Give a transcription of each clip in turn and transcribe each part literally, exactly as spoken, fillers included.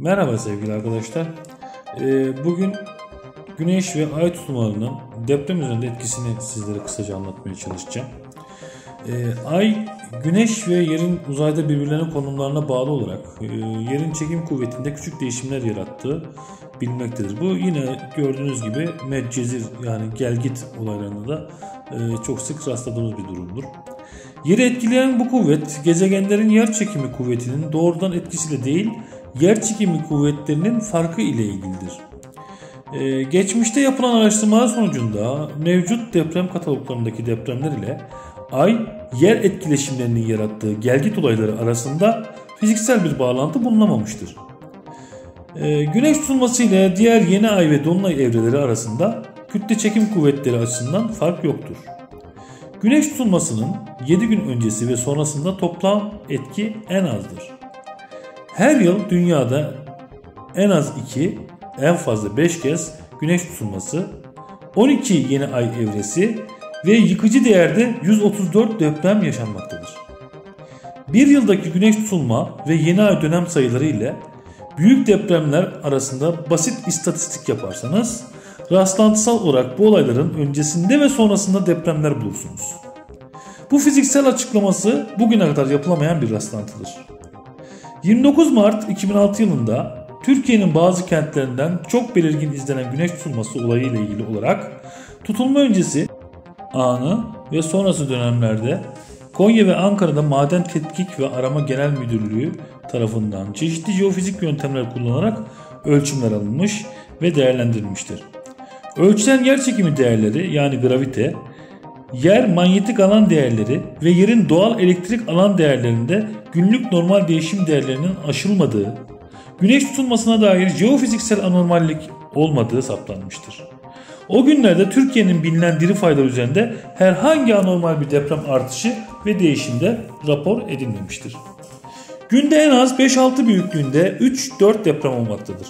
Merhaba sevgili arkadaşlar. Bugün güneş ve ay tutulmalarının deprem üzerinde etkisini sizlere kısaca anlatmaya çalışacağım. Ay, güneş ve yerin uzayda birbirlerinin konumlarına bağlı olarak yerin çekim kuvvetinde küçük değişimler yarattığı bilinmektedir. Bu yine gördüğünüz gibi medcezir yani gelgit olaylarında da çok sık rastladığımız bir durumdur. Yeri etkileyen bu kuvvet gezegenlerin yer çekimi kuvvetinin doğrudan etkisiyle değil, yer çekimi kuvvetlerinin farkı ile ilgilidir. Ee, geçmişte yapılan araştırmalar sonucunda mevcut deprem kataloglarındaki depremler ile ay yer etkileşimlerinin yarattığı gelgit olayları arasında fiziksel bir bağlantı bulunamamıştır. Ee, güneş tutulması ile diğer yeni ay ve dolunay evreleri arasında kütle çekim kuvvetleri açısından fark yoktur. Güneş tutulmasının yedi gün öncesi ve sonrasında toplam etki en azdır. Her yıl dünyada en az iki, en fazla beş kez güneş tutulması, on iki yeni ay evresi ve yıkıcı değerde yüz otuz dört deprem yaşanmaktadır. Bir yıldaki güneş tutulma ve yeni ay dönem sayıları ile büyük depremler arasında basit istatistik yaparsanız, rastlantısal olarak bu olayların öncesinde ve sonrasında depremler bulursunuz. Bu fiziksel açıklaması bugüne kadar yapılamayan bir rastlantıdır. yirmi dokuz Mart iki bin altı yılında Türkiye'nin bazı kentlerinden çok belirgin izlenen güneş tutulması olayı ile ilgili olarak tutulma öncesi, anı ve sonrası dönemlerde Konya ve Ankara'da Maden Tetkik ve Arama Genel Müdürlüğü tarafından çeşitli jeofizik yöntemler kullanarak ölçümler alınmış ve değerlendirilmiştir. Ölçülen yer çekimi değerleri yani gravite, yer manyetik alan değerleri ve yerin doğal elektrik alan değerlerinde günlük normal değişim değerlerinin aşılmadığı, güneş tutulmasına dair jeofiziksel anormallik olmadığı saptanmıştır. O günlerde Türkiye'nin bilinen diri faylar üzerinde herhangi anormal bir deprem artışı ve değişimde rapor edilmemiştir. Günde en az beş altı büyüklüğünde üç dört deprem olmaktadır.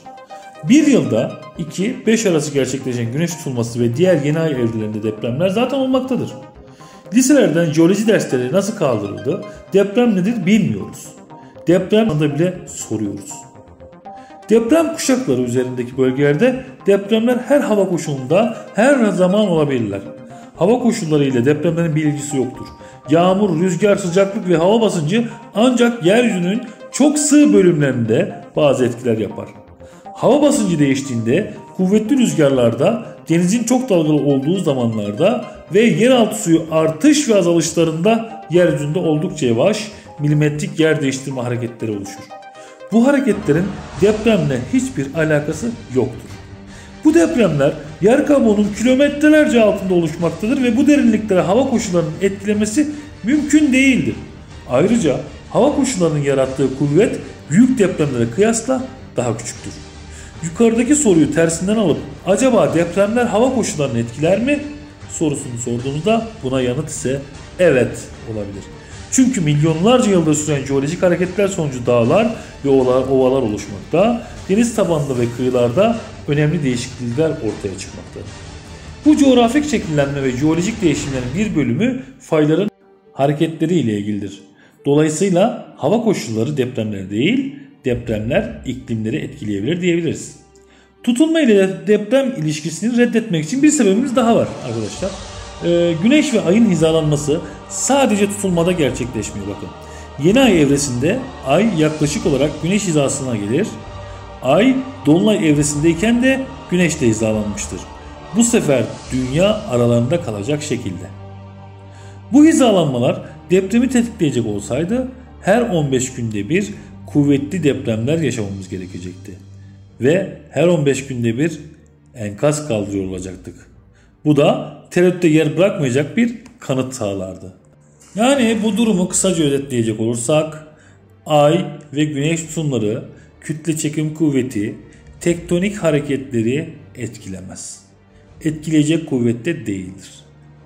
Bir yılda iki beş arası gerçekleşen güneş tutulması ve diğer yeni ay evrelerinde depremler zaten olmaktadır. Liselerden jeoloji dersleri nasıl kaldırıldı, deprem nedir bilmiyoruz. Deprem adını bile soruyoruz. Deprem kuşakları üzerindeki bölgelerde depremler her hava koşulunda her zaman olabilirler. Hava koşulları ile depremlerin bir ilgisi yoktur. Yağmur, rüzgar, sıcaklık ve hava basıncı ancak yeryüzünün çok sığ bölümlerinde bazı etkiler yapar. Hava basıncı değiştiğinde kuvvetli rüzgarlarda, denizin çok dalgalı olduğu zamanlarda ve yeraltı suyu artış ve azalışlarında yeryüzünde oldukça yavaş milimetrik yer değiştirme hareketleri oluşur. Bu hareketlerin depremle hiçbir alakası yoktur. Bu depremler yer kabuğunun kilometrelerce altında oluşmaktadır ve bu derinliklere hava koşullarının etkilemesi mümkün değildir. Ayrıca hava koşullarının yarattığı kuvvet büyük depremlere kıyasla daha küçüktür. Yukarıdaki soruyu tersinden alıp acaba depremler hava koşullarını etkiler mi sorusunu sorduğumuzda buna yanıt ise evet olabilir. Çünkü milyonlarca yılda süren jeolojik hareketler sonucu dağlar ve ovalar oluşmakta, deniz tabanında ve kıyılarda önemli değişiklikler ortaya çıkmakta. Bu coğrafik şekillenme ve jeolojik değişimlerin bir bölümü fayların hareketleri ile ilgilidir. Dolayısıyla hava koşulları depremleri değil, depremler iklimleri etkileyebilir diyebiliriz. Tutulma ile deprem ilişkisini reddetmek için bir sebebimiz daha var arkadaşlar. Ee, güneş ve ayın hizalanması sadece tutulmada gerçekleşmiyor bakın. Yeni ay evresinde ay yaklaşık olarak güneş hizasına gelir. Ay dolunay evresindeyken de güneş de hizalanmıştır. Bu sefer dünya aralarında kalacak şekilde. Bu hizalanmalar depremi tetikleyecek olsaydı her on beş günde bir kuvvetli depremler yaşamamız gerekecekti. Ve her on beş günde bir enkaz kaldırıyor olacaktık. Bu da tereddütte yer bırakmayacak bir kanıt sağlardı. Yani bu durumu kısaca özetleyecek olursak, ay ve güneş tutulmaları kütle çekim kuvveti, tektonik hareketleri etkilemez. Etkileyecek kuvvette değildir.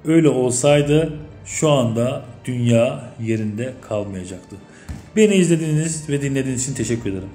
Öyle olsaydı şu anda dünya yerinde kalmayacaktı. Beni izlediğiniz ve dinlediğiniz için teşekkür ederim.